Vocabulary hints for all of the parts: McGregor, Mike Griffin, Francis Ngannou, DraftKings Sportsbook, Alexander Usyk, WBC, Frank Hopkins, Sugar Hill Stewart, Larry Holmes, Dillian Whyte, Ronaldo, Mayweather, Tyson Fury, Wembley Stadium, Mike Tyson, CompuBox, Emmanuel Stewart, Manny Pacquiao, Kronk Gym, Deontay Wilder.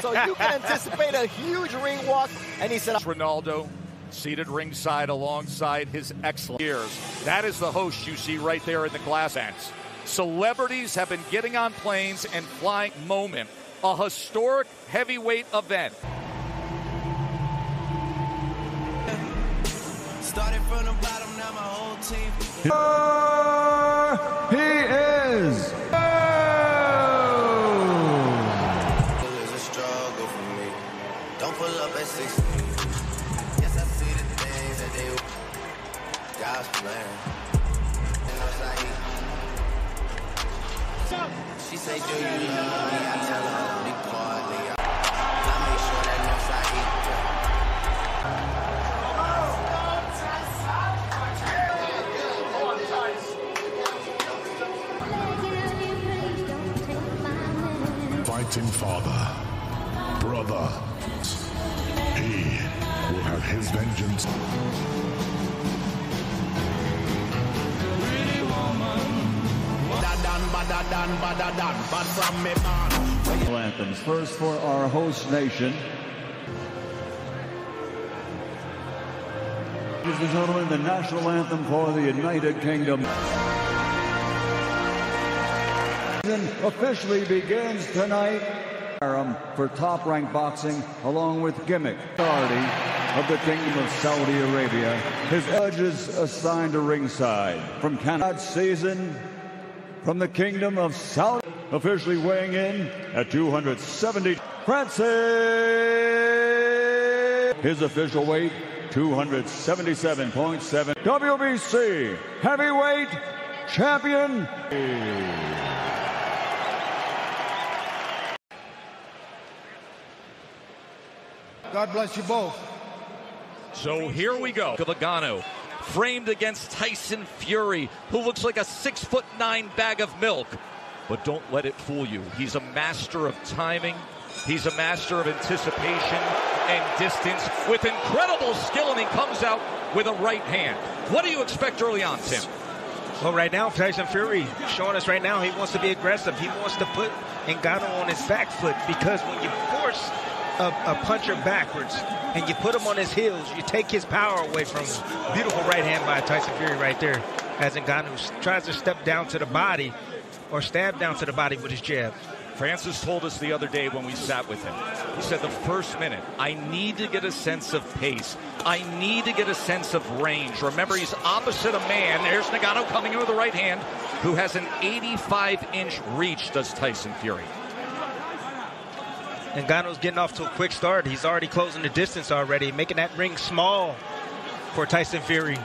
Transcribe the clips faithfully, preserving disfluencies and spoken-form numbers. So you can anticipate a huge ring walk. And he said, Ronaldo seated ringside alongside his excellent years. That is the host you see right there in the glass ends. Celebrities have been getting on planes and flying. Moment, a historic heavyweight event. Started from the bottom, now my whole team. Uh, he is. Oh. It's a struggle for me. Don't pull up at sixteen. Yes, I see the things that they were. God's plan. And I was like, she say, do you love me? I tell her only partly. I make sure that knows I eat them. Fighting father, brother, he will have his vengeance. Pretty woman. Anthems first for our host nation. Ladies and gentlemen, the national anthem for the United Kingdom officially begins tonight for Top-Ranked Boxing, along with Gimmick, authority of the Kingdom of Saudi Arabia. His judges assigned to ringside from Canada season from the Kingdom of Saudi, officially weighing in at two hundred seventy. Francis, his official weight two hundred seventy-seven point seven. W B C heavyweight champion. God bless you both. So here we go. Ngannou framed against Tyson Fury, who looks like a six foot nine bag of milk. But don't let it fool you. He's a master of timing. He's a master of anticipation and distance with incredible skill, and he comes out with a right hand. What do you expect early on, Tim? Well, right now, Tyson Fury showing us right now he wants to be aggressive. He wants to put Ngannou on his back foot, because when you force A, a puncher backwards and you put him on his heels, you take his power away from him. Beautiful right hand by Tyson Fury right there, as Ngannou tries to step down to the body or stab down to the body with his jab. Francis told us the other day when we sat with him, he said the first minute, I need to get a sense of pace. I need to get a sense of range. Remember, he's opposite a man. There's Ngannou coming in with the right hand, who has an eighty-five inch reach, does Tyson Fury. Ngannou's getting off to a quick start. He's already closing the distance already, making that ring small for Tyson Fury.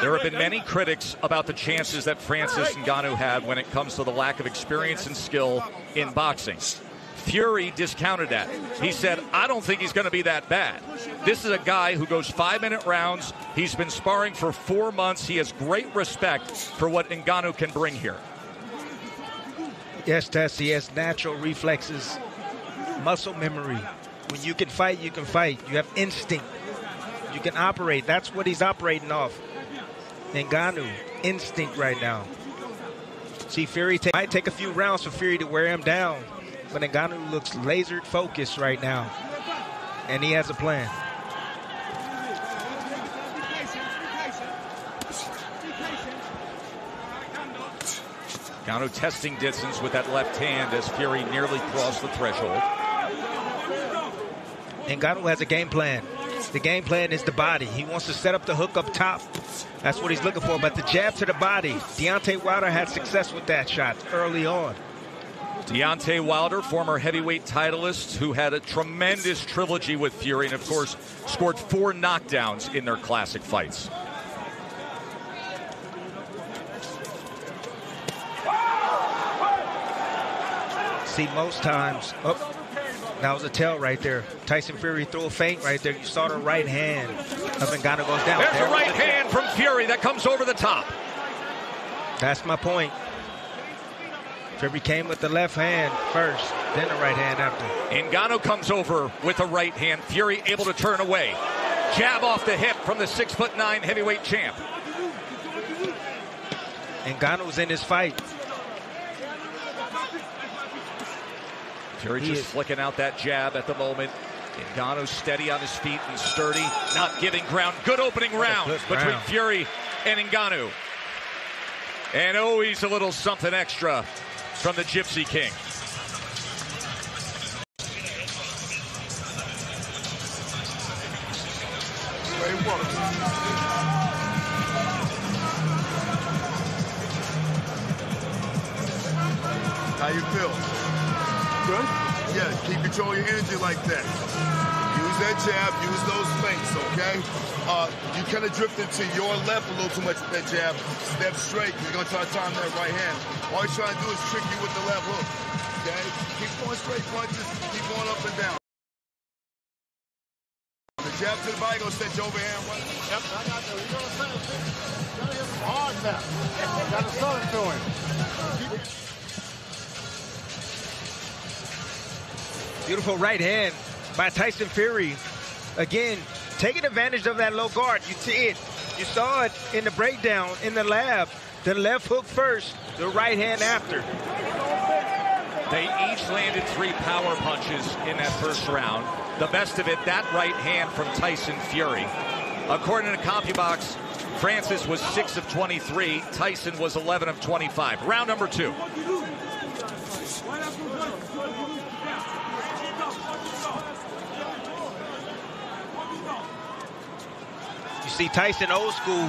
There have been many critics about the chances that Francis Ngannou had when it comes to the lack of experience and skill in boxing. Fury discounted that. He said, I don't think he's going to be that bad. This is a guy who goes five-minute rounds. He's been sparring for four months. He has great respect for what Ngannou can bring here. Yes, Tess, he has natural reflexes, muscle memory. When you can fight, you can fight. You have instinct. You can operate. That's what he's operating off. Ngannou, instinct right now. See, Fury take, might take a few rounds for Fury to wear him down. But Ngannou looks laser focused right now, and he has a plan. Ngannou testing distance with that left hand as Fury nearly crossed the threshold. Ngannou has a game plan. The game plan is the body. He wants to set up the hook up top. That's what he's looking for. But the jab to the body, Deontay Wilder had success with that shot early on. Deontay Wilder, former heavyweight titleist, who had a tremendous trilogy with Fury and, of course, scored four knockdowns in their classic fights. See, most times, oh, that was a tell right there. Tyson Fury threw a feint right there. You saw the right hand of Ngannou goes down. There's there. a right hand from Fury that comes over the top. That's my point. Fury came with the left hand first, then the right hand after. Ngannou comes over with the right hand. Fury able to turn away. jab off the hip from the six foot nine heavyweight champ. And Ngannou's in his fight. Fury just is. flicking out that jab at the moment. Ngannou steady on his feet and sturdy, not giving ground. Good opening round good between round. Fury and Ngannou. And always a little something extra from the Gypsy King. How you feel? Good? Yeah, keep control your energy like that. Use that jab, use those feints, okay? Uh, you kind of drifted to your left a little too much with that jab. Step straight, you're gonna try to time that right hand. All you're trying to do is trick you with the left hook, okay? Keep going straight punches, keep going up and down. The jab to the body, gonna set you overhand right. Yep, I got you. You're gonna set it. Gotta hit him hard now. You gotta sell it to him. Keep it. Beautiful right hand by Tyson Fury. Again, taking advantage of that low guard. You see it. You saw it in the breakdown, in the lab. The left hook first, the right hand after. They each landed three power punches in that first round. The best of it, that right hand from Tyson Fury. According to CompuBox, Francis was six of twenty-three. Tyson was eleven of twenty-five. Round number two. You see Tyson old school.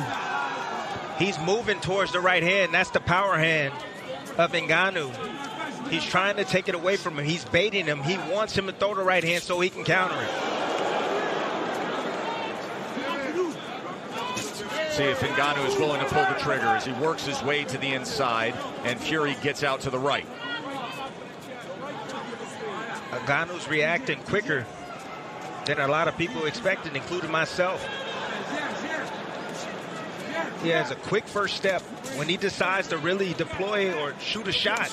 He's moving towards the right hand. That's the power hand of Ngannou. He's trying to take it away from him. He's baiting him. He wants him to throw the right hand so he can counter it. See if Ngannou is willing to pull the trigger as he works his way to the inside and Fury gets out to the right. Ngannou's reacting quicker than a lot of people expected, including myself. He has a quick first step when he decides to really deploy or shoot a shot.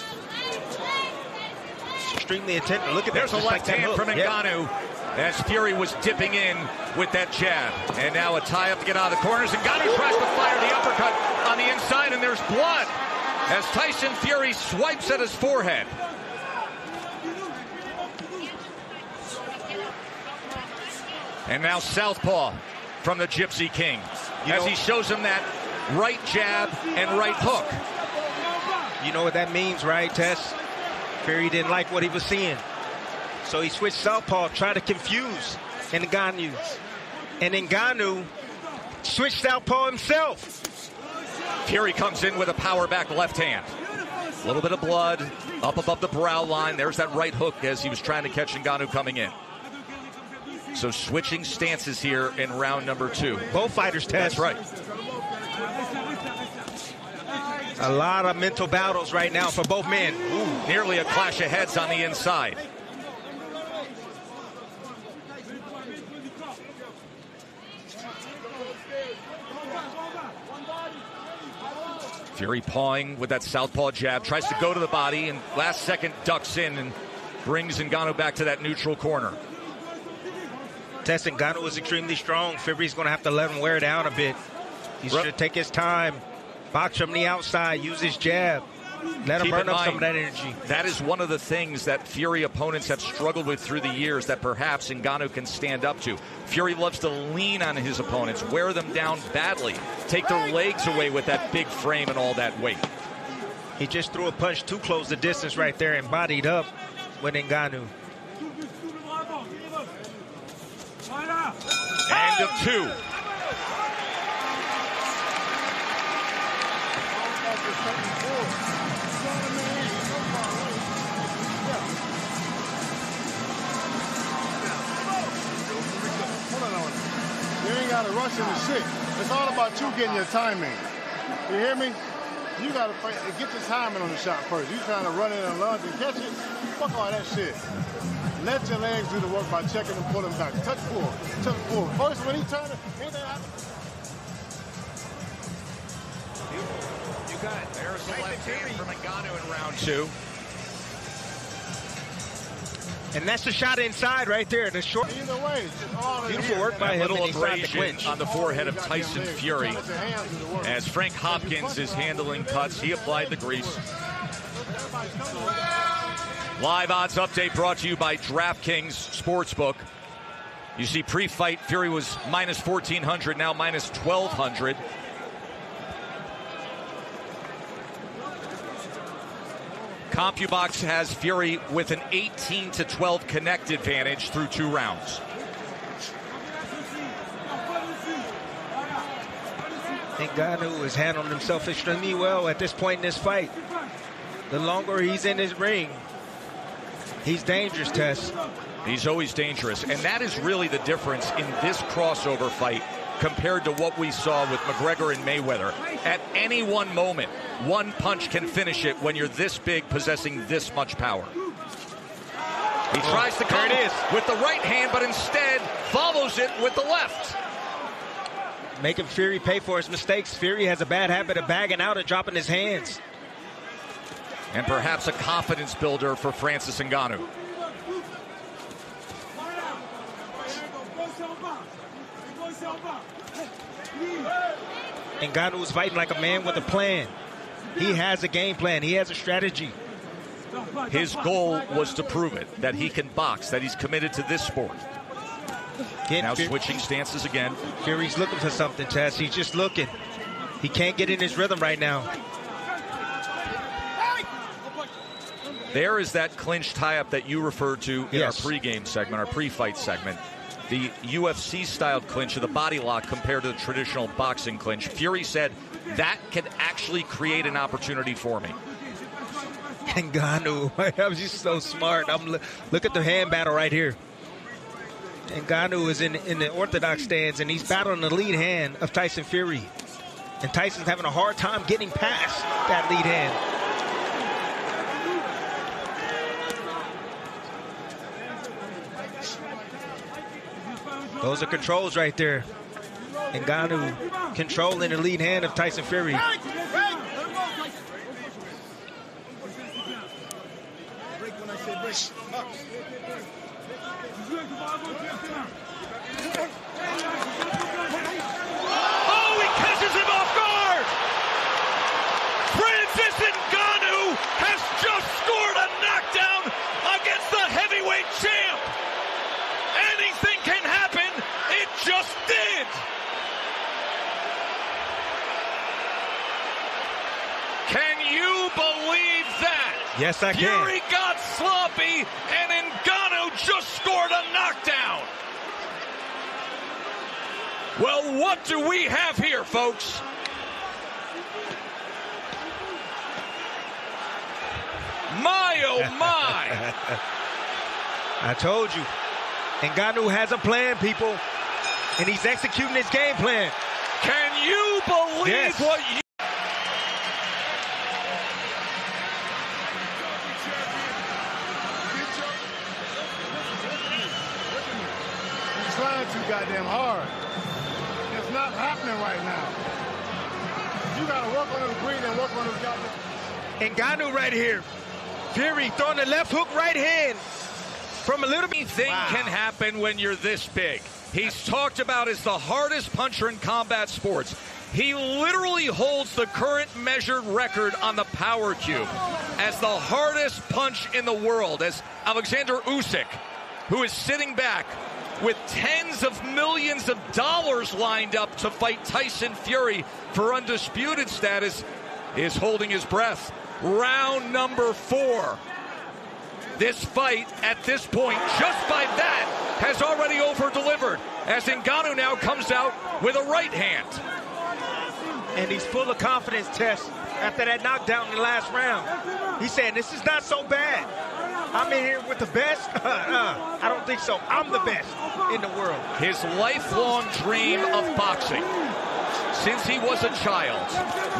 It's extremely attentive. Look at that. There's a left hand from Ngannou as Fury was dipping in with that jab. And now a tie-up to get out of the corners. Ngannou tries to fire the uppercut on the inside, and there's blood as Tyson Fury swipes at his forehead. And now southpaw from the Gypsy King, you as know, he shows him that right jab and right hook. You know what that means, right, Tess? Fury didn't like what he was seeing. So he switched southpaw, tried to confuse Ngannou. And Ngannou switched southpaw himself. Fury comes in with a power back left hand. A little bit of blood up above the brow line. There's that right hook as he was trying to catch Ngannou coming in. So switching stances here in round number two. Both fighters test. That's right. A lot of mental battles right now for both men. Ooh, nearly a clash of heads on the inside. Fury pawing with that southpaw jab. Tries to go to the body and last second ducks in and brings Ngannou back to that neutral corner. Tess, Ngannou is extremely strong. Fury's going to have to let him wear down a bit. He Rup. should take his time. Box from the outside. Use his jab. Let Keep him burn up mind, some of that energy. That is one of the things that Fury opponents have struggled with through the years that perhaps Ngannou can stand up to. Fury loves to lean on his opponents, wear them down badly, take their legs away with that big frame and all that weight. He just threw a punch too close the distance right there and bodied up with Ngannou. End of two. You ain't got to rush into shit. It's all about you getting your timing. You hear me? You got to get the timing on the shot first. You trying to run in and lunge and catch it? Fuck all that shit. Let your legs do the work by checking and pulling back. Touch forward, touch forward. First, when he turned it, hit that out. You got it. There's the left hand from Ngannou in round two. And that's the shot inside right there. The short. Either way, it's just all beautiful work by him. Little abrasion on the forehead of Tyson Fury. As Frank Hopkins is handling cuts, he applied the grease. Live odds update brought to you by DraftKings Sportsbook. You see, pre-fight, Fury was minus fourteen hundred, now minus twelve hundred. CompuBox has Fury with an eighteen to twelve connect advantage through two rounds. I think Ngannou is handling himself extremely well at this point in this fight. The longer he's in his ring, he's dangerous, Tess. He's always dangerous, and that is really the difference in this crossover fight compared to what we saw with McGregor and Mayweather. At any one moment, one punch can finish it when you're this big, possessing this much power. He tries to come with the right hand, but instead follows it with the left. Making Fury pay for his mistakes. Fury has a bad habit of bagging out and dropping his hands. And perhaps a confidence builder for Francis Ngannou. Ngannou's fighting like a man with a plan. He has a game plan. He has a strategy. His goal was to prove it, that he can box, that he's committed to this sport. Get now Fury. Switching stances again. Fury's looking for something, Tess. He's just looking. He can't get in his rhythm right now. There is that clinch tie-up that you referred to in yes. our pregame segment, our pre-fight segment. The U F C-styled clinch of the body lock compared to the traditional boxing clinch. Fury said, that could actually create an opportunity for me. Ngannou, I'm just so smart. I'm, look at the hand battle right here. Ngannou is in, in the orthodox stance, and he's battling the lead hand of Tyson Fury. And Tyson's having a hard time getting past that lead hand. Those are controls right there. Ngannou controlling the lead hand of Tyson Fury. Oh, he catches him off guard! Francis Ngannou has just scored a knockdown against the heavyweight champ! Anything can happen! It just did! Can you believe that? Yes, I can. Fury got sloppy, and Ngannou just scored a knockdown. Well, what do we have here, folks? My, oh, my. I told you. Ngannou has a plan, people. And he's executing his game plan. Can you believe yes. what you... He's trying too goddamn hard. It's not happening right now. You gotta work on the green and work on the goddamn... Ngannou right here. Fury throwing the left hook right hand. From a little bit, thing wow. can happen when you're this big. He's talked about as the hardest puncher in combat sports. He literally holds the current measured record on the power cube as the hardest punch in the world, as Alexander Usyk, who is sitting back with tens of millions of dollars lined up to fight Tyson Fury for undisputed status, is holding his breath. Round number four. This fight, at this point, just by that, has already over-delivered, as Ngannou now comes out with a right hand. And he's full of confidence, Tess, after that knockdown in the last round. He's saying, this is not so bad. I'm in here with the best? Uh, uh, I don't think so. I'm the best in the world. His lifelong dream of boxing. Since he was a child,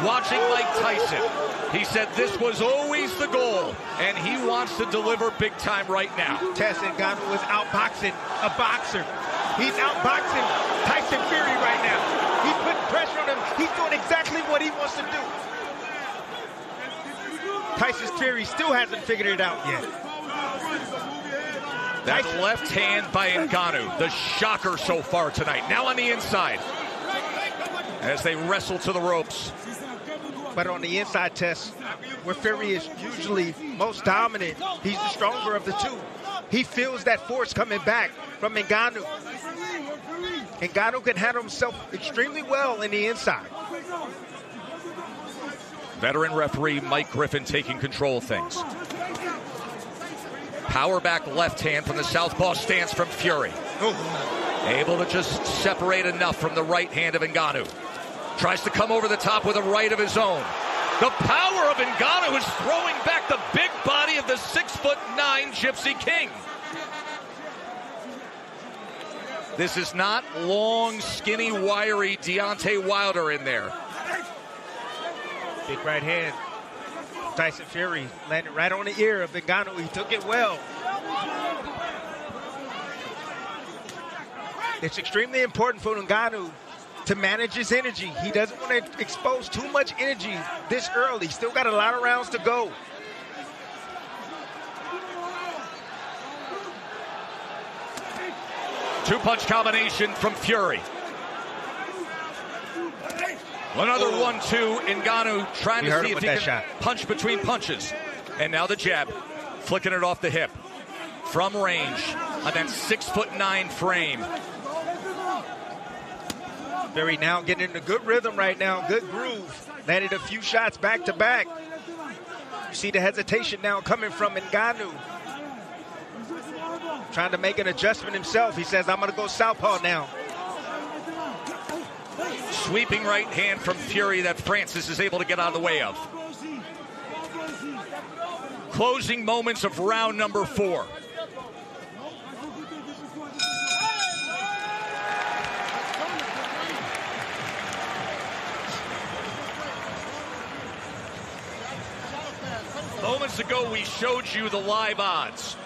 watching Mike Tyson, he said this was always the goal, and he wants to deliver big time right now. Tyson Ngannou was outboxing a boxer. He's outboxing Tyson Fury right now. He's putting pressure on him. He's doing exactly what he wants to do. Tyson Fury still hasn't figured it out yet. That left hand by Ngannou, the shocker so far tonight. Now on the inside as they wrestle to the ropes. But on the inside test, where Fury is usually most dominant, he's the stronger of the two. He feels that force coming back from Ngannou. Ngannou can handle himself extremely well in the inside. Veteran referee Mike Griffin taking control of things. Power back left hand from the southpaw stance from Fury. Ooh. Able to just separate enough from the right hand of Ngannou. Tries to come over the top with a right of his own. The power of Ngannou is throwing back the big body of the six foot nine Gypsy King. This is not long, skinny, wiry Deontay Wilder in there. Big right hand. Tyson Fury landed right on the ear of Ngannou. He took it well. It's extremely important for Ngannou to manage his energy. He doesn't want to expose too much energy this early. Still got a lot of rounds to go. Two-punch combination from Fury. Another one two. Ngannou trying to see if he can punch between punches. And now the jab, flicking it off the hip. From range on that six foot nine frame. Fury now getting in a good rhythm right now, good groove. Landed a few shots back to back. You see the hesitation now coming from Ngannou. Trying to make an adjustment himself. He says, I'm going to go southpaw now. Sweeping right hand from Fury that Francis is able to get out of the way of. Closing moments of round number four. Moments ago, we showed you the live odds.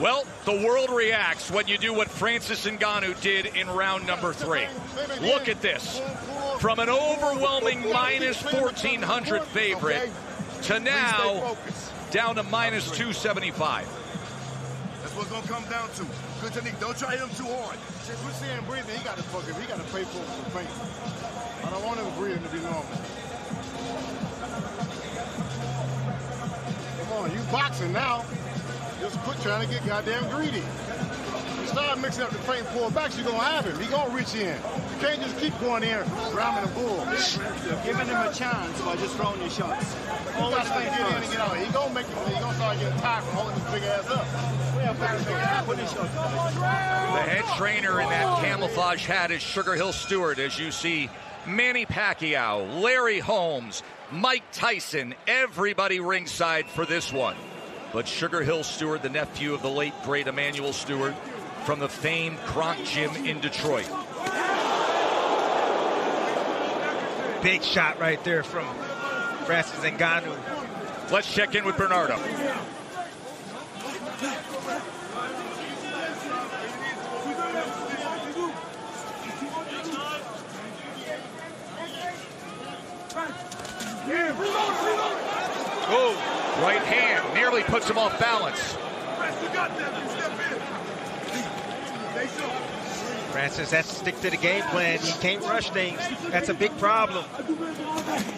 Well, the world reacts when you do what Francis Ngannou did in round number three. Look at this. From an overwhelming minus fourteen hundred favorite to now down to minus two seventy-five. That's what's going to come down to. Good technique. Don't try to hit him too hard. Since we're seeing breathing, he got to fuck him. He got to pay for his pain. I don't want him breathing to be normal. You boxing now. Just quit trying to get goddamn greedy. You start mixing up the paint pull backs, you're going to have him. He's going to reach in. You can't just keep going in, ramming the bull. You're giving him a chance by just throwing your shots. All that thing, get in and get out. He's going to make it. He's going to start getting tired from holding his big ass up. The head trainer in that camouflage hat is Sugar Hill Stewart, as you see Manny Pacquiao, Larry Holmes, Mike Tyson, everybody ringside for this one. But Sugar Hill Stewart, the nephew of the late, great Emmanuel Stewart, from the famed Kronk Gym in Detroit. Big shot right there from Francis Ngannou. Let's check in with Bernardo. Oh, right hand nearly puts him off balance. Francis has to stick to the game plan. He can't rush things. That's a big problem.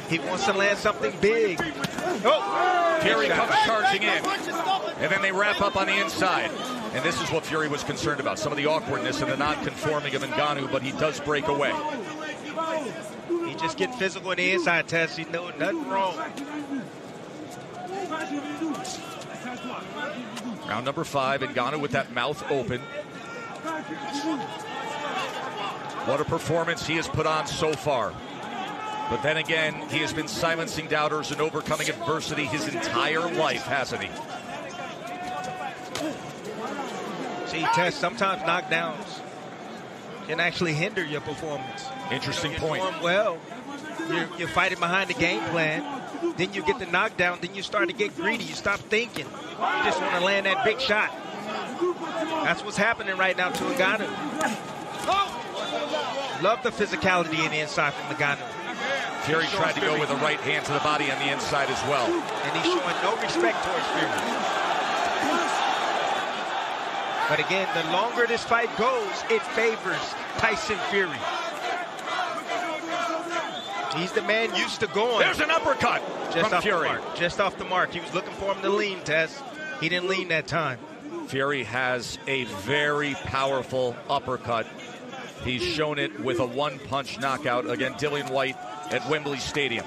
He wants to land something big. Oh, Fury comes charging in. And then they wrap up on the inside. And this is what Fury was concerned about, some of the awkwardness and the non-conforming of Ngannou, but he does break away. He just get physical in the inside test. He knows nothing wrong. Round number five, Ngannou with that mouth open. What a performance he has put on so far. But then again, he has been silencing doubters and overcoming adversity his entire life, hasn't he? See, tests sometimes knockdowns can actually hinder your performance. Interesting you know, point. Well, you're, you're fighting behind the game plan. Then you get the knockdown. Then you start to get greedy. You stop thinking. You just want to land that big shot. That's what's happening right now to Ngannou. Love the physicality in the inside from Ngannou. Fury tried to go with a right hand to the body on the inside as well. And he's showing no respect towards Fury. But again, the longer this fight goes, it favors Tyson Fury. He's the man used to going. There's an uppercut just from off Fury. The mark. Just off the mark. He was looking for him to lean, Tess. He didn't lean that time. Fury has a very powerful uppercut. He's shown it with a one-punch knockout against Dillian Whyte at Wembley Stadium.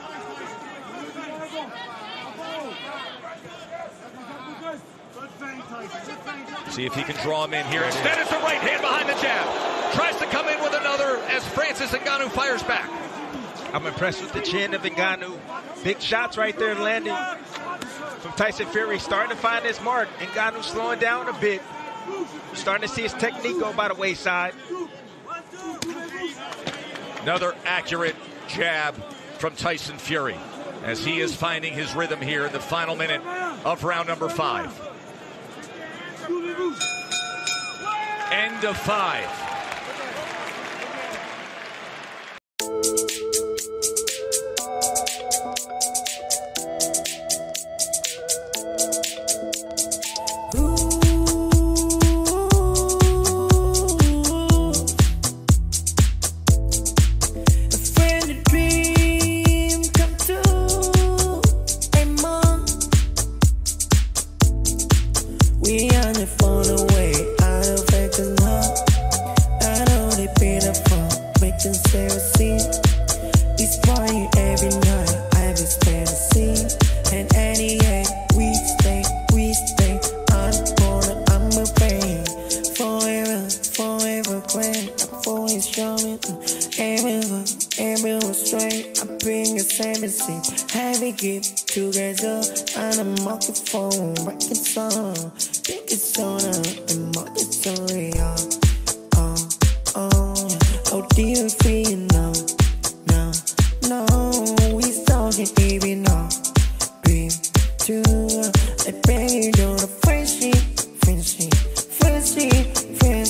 See if he can draw him in here. Instead, it's the right hand behind the jab. Tries to come in with another as Francis Ngannou fires back. I'm impressed with the chin of Ngannou. Big shots right there landing from Tyson Fury. Starting to find his mark. Ngannou slowing down a bit. Starting to see his technique go by the wayside. Another accurate jab from Tyson Fury as he is finding his rhythm here in the final minute of round number five. End of five. Too, I beg you, don't appreciate, friendship, friendship, friendship.